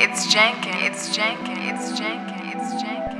It's Jenka, it's Jenka, it's Jenka, it's Jenka.